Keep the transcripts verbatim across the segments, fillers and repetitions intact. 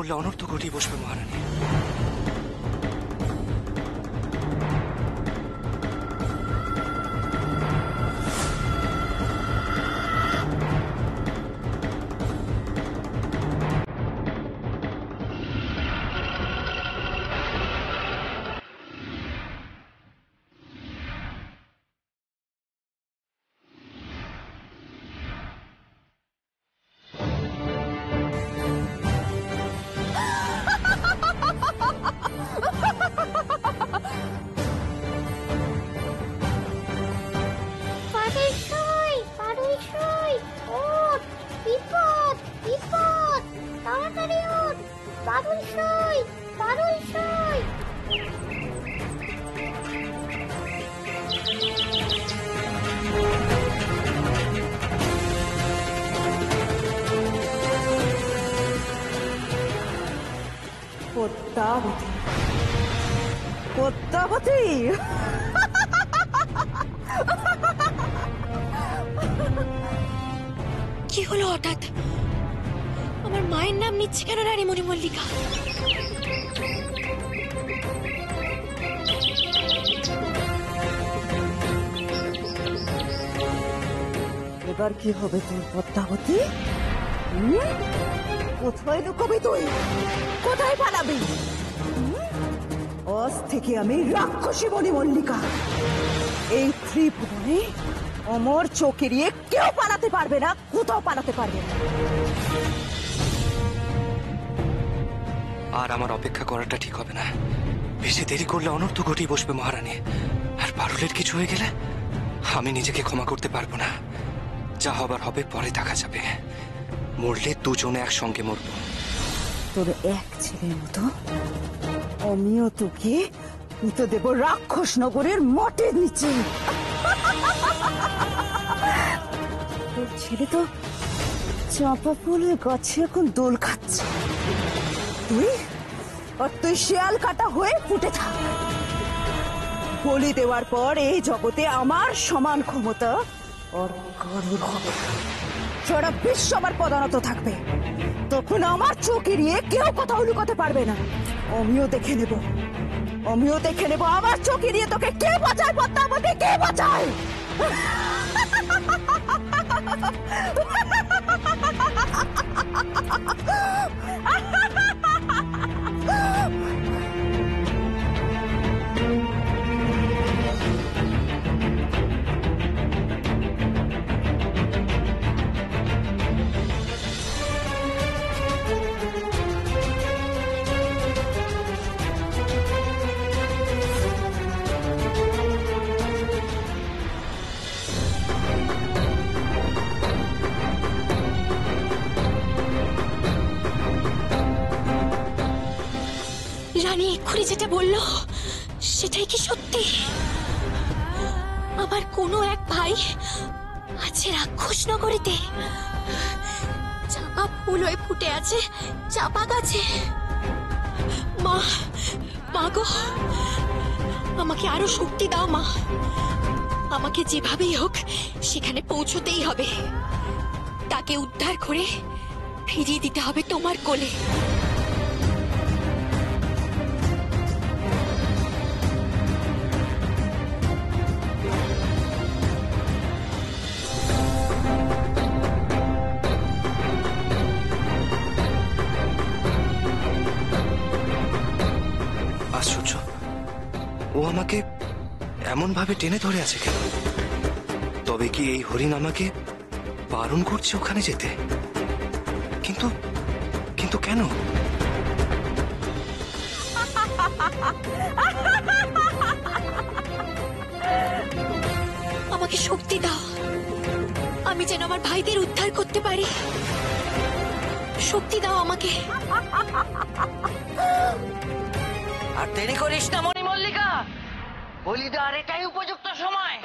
করলে অনর্থ ঘটিয়ে বসবে মহারানী। কি হলো হঠাৎ? আমার মায়ের নাম নিচ্ছে কেন রানী মনিমল্লিকা? এবার কি হবে তোর পদ্মাবতী? কোথায় লুকাবি তুই? কোথায় পালাবি? আজ থেকে আমি রাক্ষসী মনিমল্লিকা। এই ত্রিভুবনে অমর চৌকিরিয়ে কেউ পালাতে পারবে না, কোথাও পালাতে পারবে না। আর আমার অপেক্ষা করাটা ঠিক হবে না। বেশি দেরি করলে অনর্থ ঘটিয়ে বসবে মহারানী। আর পারুলের কিছু হয়ে গেলে আমি নিজেকে ক্ষমা করতে পারবো না। যা হবার হবে পরে দেখা যাবে। মরলে দুজনে একসঙ্গে মরব। তোর এক ছেলের মতো আমিও তোকে নিতে দেব রাক্ষস নগরের মঠের নিচে। তোর ছেলে তো চাঁপা ফুলের গাছে এখন দোল খাচ্ছে, তুই আর তুই শিয়াল কাটা হয়ে ফুটে থাক। বলি দেওয়ার পর এই জগতে আমার সমান ক্ষমতা আর কারোর হবে না। সারা বিশ্ব আমার পদানত থাকবে, তখন আমার চোখে নিয়ে কেউ কোথাও লুকাতে পারবে না। আমিও দেখে নেব, আমিও দেখে নেব আমার চোখে নিয়ে তোকে কে বাঁচায়। পদ্মাবতী, কে বাঁচায়? যেটা বললো সেটাই কি সত্যি? আমার কোনো এক ভাই আছে রাক্ষস নগরীতে, চাপা ফুল হয়ে ফুটে আছে চাপা গাছে। মা, মা গো, আমাকে আরো শক্তি দাও মা। আমাকে যেভাবেই হোক সেখানে পৌঁছতেই হবে। তাকে উদ্ধার করে ফিরিয়ে দিতে হবে তোমার কোলে। ও আমাকে এমন ভাবে টেনে ধরে আছে কেন? তবে কি এই হরিণ আমাকে বারণ করছে ওখানে যেতে? কিন্তু কিন্তু কেন? আমাকে শক্তি দাও, আমি যেন আমার ভাইদের উদ্ধার করতে পারি। শক্তি দাও আমাকে। আর দেরি করিস না মনিমল্লিকা, বলি তো আর এটাই উপযুক্ত সময়।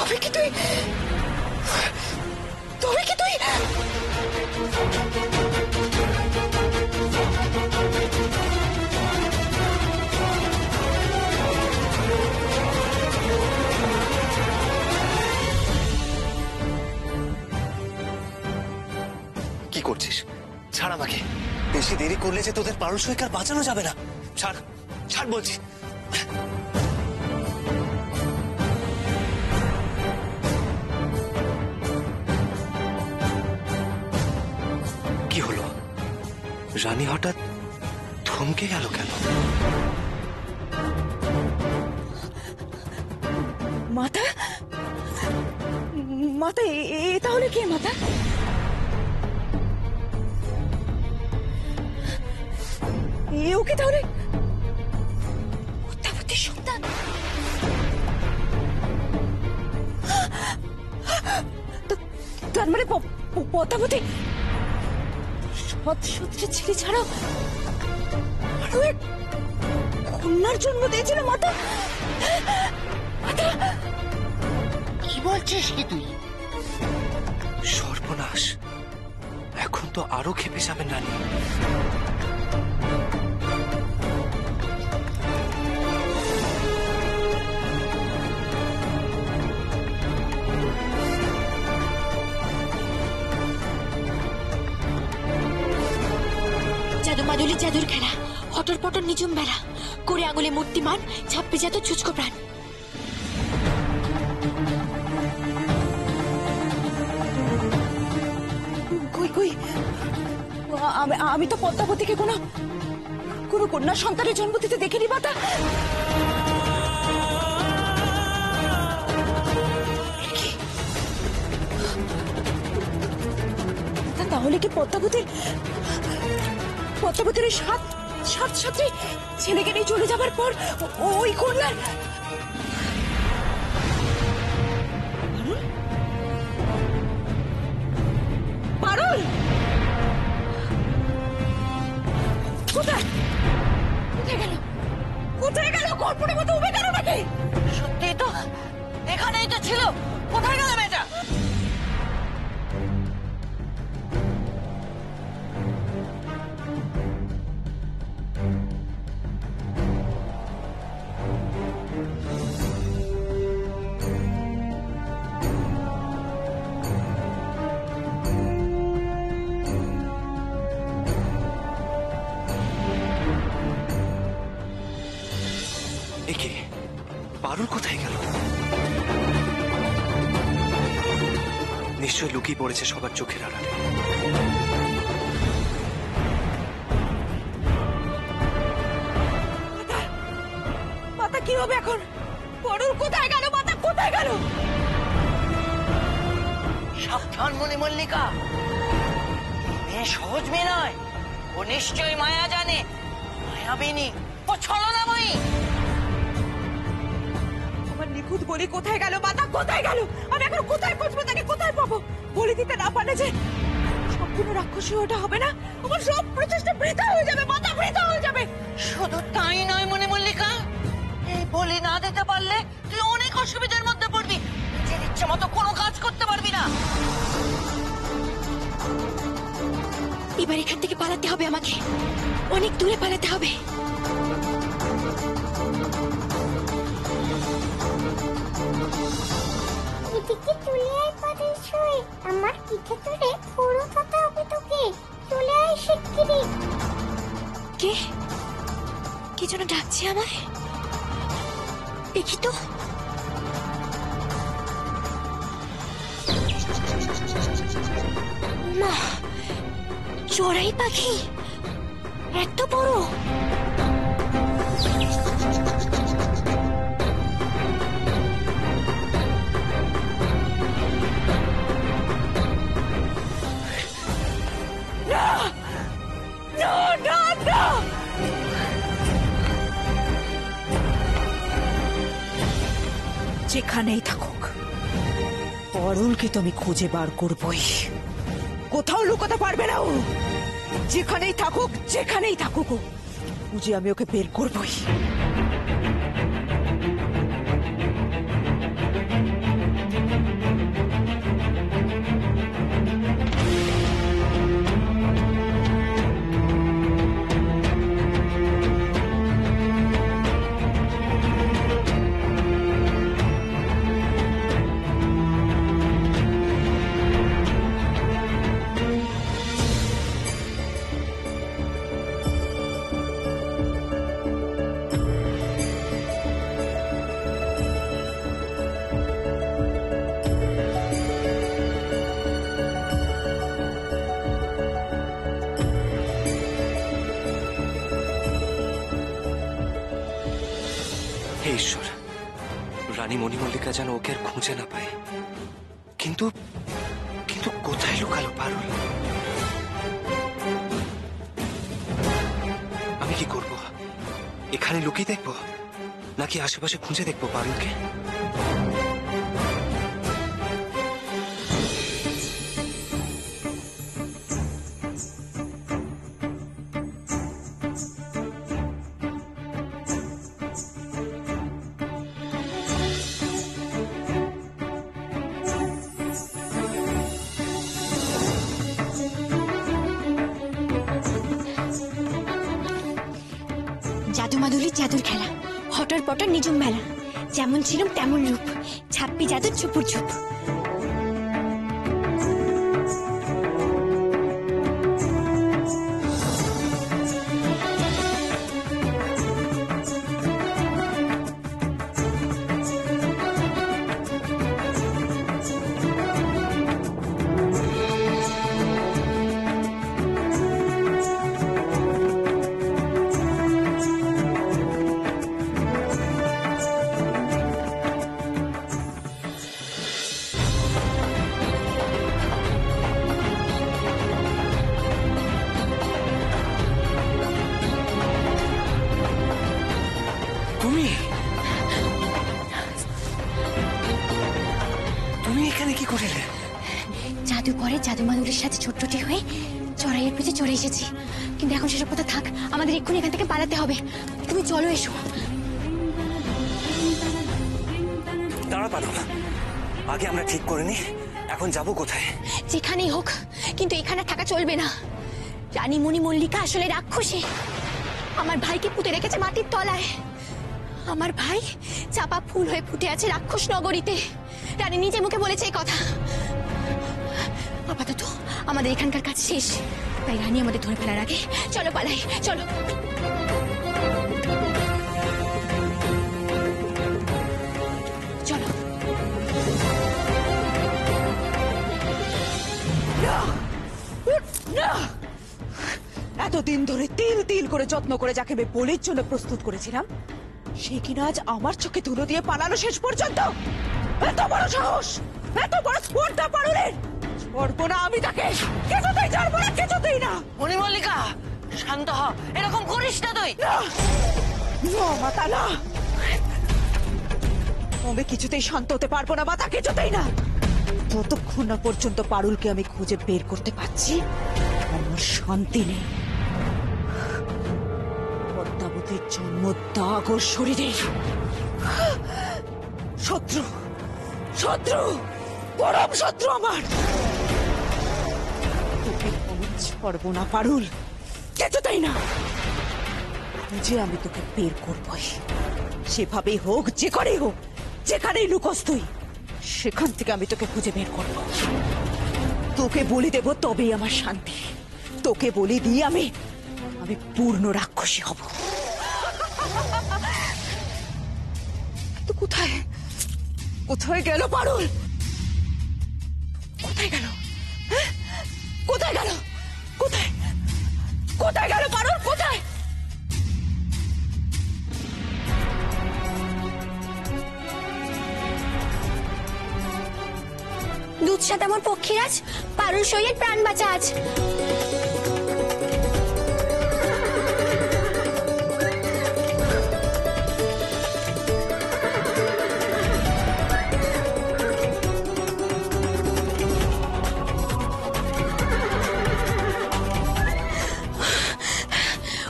তবে কি তুই তবে কি তুই কি করছিস? ছাড় আমাকে। বেশি দেরি করলে যে তোদের পারুল সৈকার বাঁচানো যাবে না। ছাড়, ছাড় বলছি। কি হলো? রানী হঠাৎ থমকে গেল কেন? মাতা, মাতা এ তাহলে কে? মাতা ওকে তাহলে উত্তাপতির সন্তান। তার মানে পদ্মাবতী সৎসূত্রে ছেলে ছাড়াও আরো এক কন্যার জন্ম দিয়েছিল। মাতা, কি বলছিস কি তুই? সর্বনাশ, এখন তো আরো খেপে যাবেন রানী। মাদুলি জাদুর খেলা, হটর পটর নিজুম বেলা করে আঙুলে মূর্তিমান ছাপ্পি জাত ছুচকো প্রাণ। আমি তো পদ্মাবতীকে কোনো কোনো কন্যা সন্তানের জন্ম দিতে দেখিনি মাতা। তাহলে কি পদ্মাবতীর পদ্মাবতীর সাত সাত সাথে ছেলেকে নিয়ে চলে যাবার পর ওই কন্যার পারুল কোথায় কোথায় গেল? কোথায় গেল? কর্পণের মতো উবে গেল নাকি? সত্যি তো এখানেই তো ছিল, কোথায় গেল মেয়েটা? পারুল কোথায় গেল? নিশ্চয় লুকিয়ে পড়েছে সবার চোখের আড়ালে। মাতা কি হবে এখন? পারুল কোথায় গেল? মাতা কোথায় গেল? সাবধান মনিমল্লিকা, মেয়ে সহজ মেয়ে নয়। ও নিশ্চয়ই মায়া জানে, মায়াবিনী ও ছলনাময়ী। নিখুঁত বলি কোথায় গেল? মাতা কোথায় গেল? আমি এখন কোথায় খুঁজবো? তাকে কোথায় পাবো? বলি দিতে না পারলে যে সম্পূর্ণ রাক্ষসী ওটা হবে না, আমার সব প্রচেষ্টা বৃথা হয়ে যাবে মাতা, বৃথা হয়ে যাবে। শুধু তাই নয় মনিমল্লিকা, এই বলি না দিতে পারলে তুই অনেক অসুবিধার মধ্যে পড়বি। নিজের ইচ্ছে মতো কোনো কাজ করতে পারবি না। এবার এখান থেকে পালাতে হবে আমাকে, অনেক দূরে পালাতে হবে। আমার পিঠে তুলে পুরো কথা হবে তোকে। চলে আয় শিগগিরি। কে কে যেন ডাকছে আমায়, দেখি তো। মা, চড়াই পাখি এত বড়! যেখানেই থাকুক পারুলকে তুমি খুঁজে বার করবই, কোথাও লুকোতে পারবে না ও। যেখানেই থাকুক, যেখানেই থাকুক, বুঝি আমি ওকে বের করবই। ঈশ্বর, রানী মনিমল্লিকা যেন ওকে আর খুঁজে না পায়। কিন্তু কিন্তু কোথায় লুকালো পারুল? আমি কি করব? এখানে লুকিয়ে দেখব নাকি আশেপাশে খুঁজে দেখব পারুলকে? জাদুমাধুরী জাদুর খেলা, হটর পটর নিজুম মেলা, যেমন ছিলাম তেমন রূপ, ছাপ্পি জাদুর চুপুর চুপ। তুমি এখানে কি করলে? জাদু করে জাদুমাধুরীর সাথে ছোট্টটি হয়ে চড়াইয়ের পিছে চড়ে এসেছি, কিন্তু এখন সেসব কথা থাক, আমাদের এক্ষুনি এখান থেকে পালাতে হবে। তুমি চলো, এসো। দাঁড়া পারুল, আগে আমরা ঠিক করে নি এখন যাব কোথায়। যেখানেই হোক, কিন্তু এখানে থাকা চলবে না। রানী মনিমল্লিকা আসলে রাক্ষসী, আমার ভাইকে পুঁতে রেখেছে মাটির তলায়। আমার ভাই চাপা ফুল হয়ে ফুটে আছে রাক্ষস নগরীতে। রানী নিজে মুখে বলেছে এই কথা। আপাতত আমাদের এখানকার কাজ শেষ, তাই রানী আমাদের ধরে ফেলার আগে চলো পালাই, চলো। এতদিন ধরে তিল তিল করে যত্ন করে যাকে আমি বলির জন্য প্রস্তুত করেছিলাম, সে কিনা আজ আমার চোখে ধুলো দিয়ে পালালো শেষ পর্যন্ত। এত বড় সাহস, এত বড় স্পর্ধা পারুলের! ছাড়বো না আমি তাকে, কিছুতেই ছাড়বো না, কিছুতেই না। মনিমল্লিকা শান্ত হ, এরকম করিস না তুই। না মাতা, না, আমি কিছুতেই শান্ত হতে পারবো না মাতা, কিছুতেই না। যতক্ষণ না পর্যন্ত পারুলকে আমি খুঁজে বের করতে পারছি আমার শান্তি নেই। পদ্মাবতীর জন্ম দাগ ওর শরীরে। শত্রু, শত্রু, পরম শত্রু আমার। তোকে আমি ছাড়বো না পারুল, কিছুতেই না। খুঁজে আমি তোকে বের করবই, সেভাবেই হোক, যে করেই হোক, যেখানেই লুকোস তুই, সেখান থেকে আমি তোকে খুঁজে বের করবো। তোকে বলি দেব, তবেই আমার শান্তি। তোকে বলি দিয়ে আমি আমি পূর্ণ রাক্ষসী হব। তো কোথায় কোথায় গেল পারুল? কোথায় গেল? কোথায় গেল? কোথায় কোথায় গেল পারুল? কোথায়? দুধসাত আমার পক্ষীরাজ, পারুল সইয়ের প্রাণ বাঁচা আজ।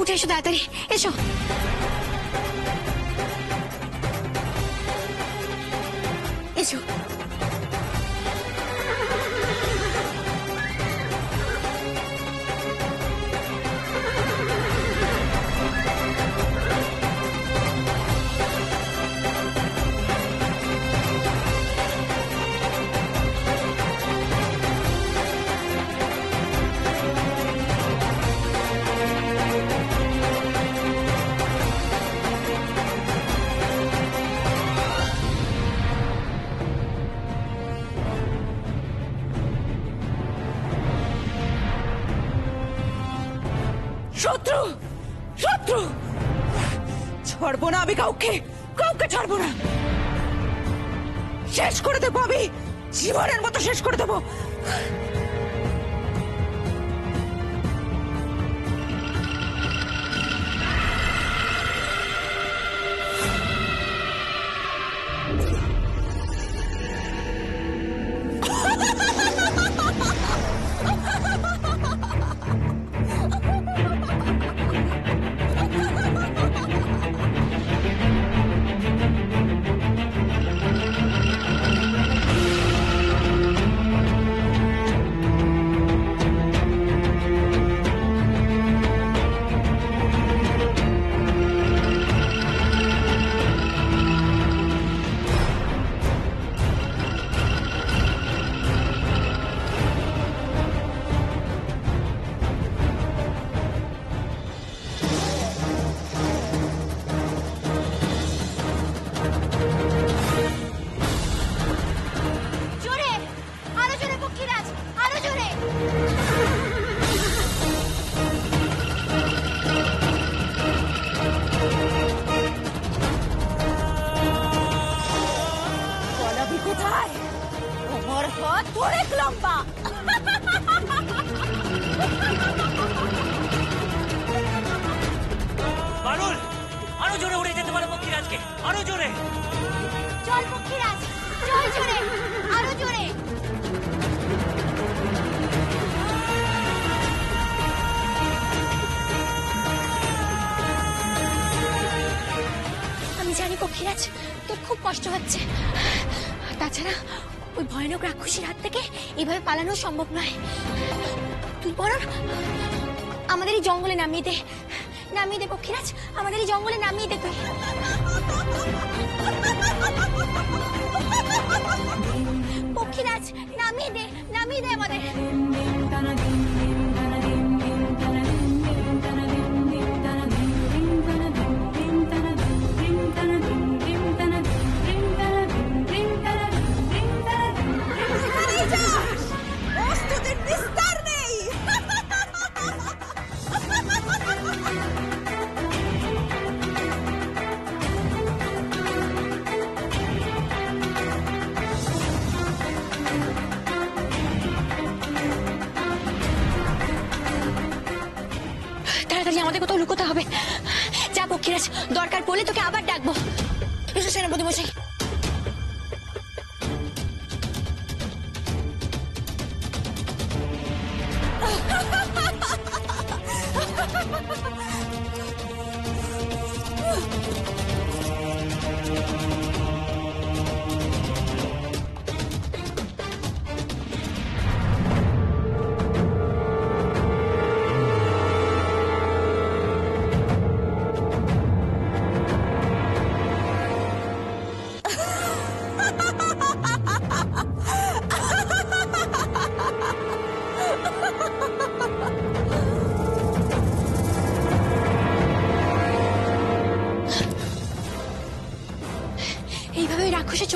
উঠে এসো তাড়াতাড়ি, এসো। এসো। শত্রু, শত্রু ছাড়বো না আমি, কাউকে কাউকে ছাড়বো না। শেষ করে দেবো আমি, জীবনের মতো শেষ করে দেবো। পারুল, আরো জোরে উড়ে যেতে পারো পক্ষীরাজকে, আরো জোরে। চল পক্ষীরাজ, চল জোরে, আরো জোরে। আমি জানি পক্ষীরাজ তোর খুব কষ্ট হচ্ছে, তাছাড়া ওই ভয়ানক রাক্ষসীর হাত থেকে এভাবে পালানো সম্ভব নয়। তুই বরং আমাদের এই জঙ্গলে নামিয়ে দে, নামিয়ে দে পক্ষীরাজ, আমাদের এই জঙ্গলে নামিয়ে দে। তুই পক্ষীরাজ নামিয়ে দে, নামিয়ে দে আমাদের। আমাদের কোথাও লুকোতে হবে। যা পক্ষীরাজ, দরকার পড়লে তোকে আবার ডাকবো। এসো সেনাপতি মশাই।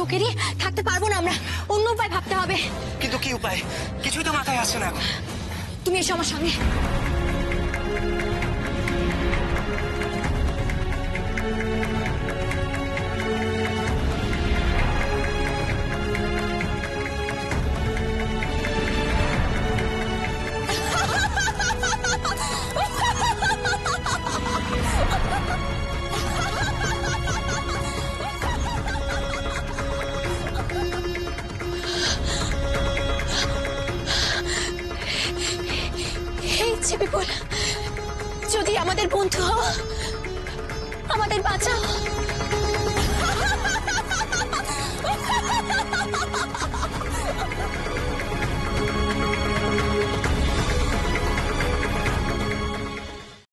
চোখেরই থাকতে পারবো না আমরা, অন্য উপায় ভাবতে হবে। কিন্তু কি উপায়? কিছুই তো মাথায় আসছে না। তুমি এসো আমার সঙ্গে। বন্ধু হও, আমাদের বাঁচাও।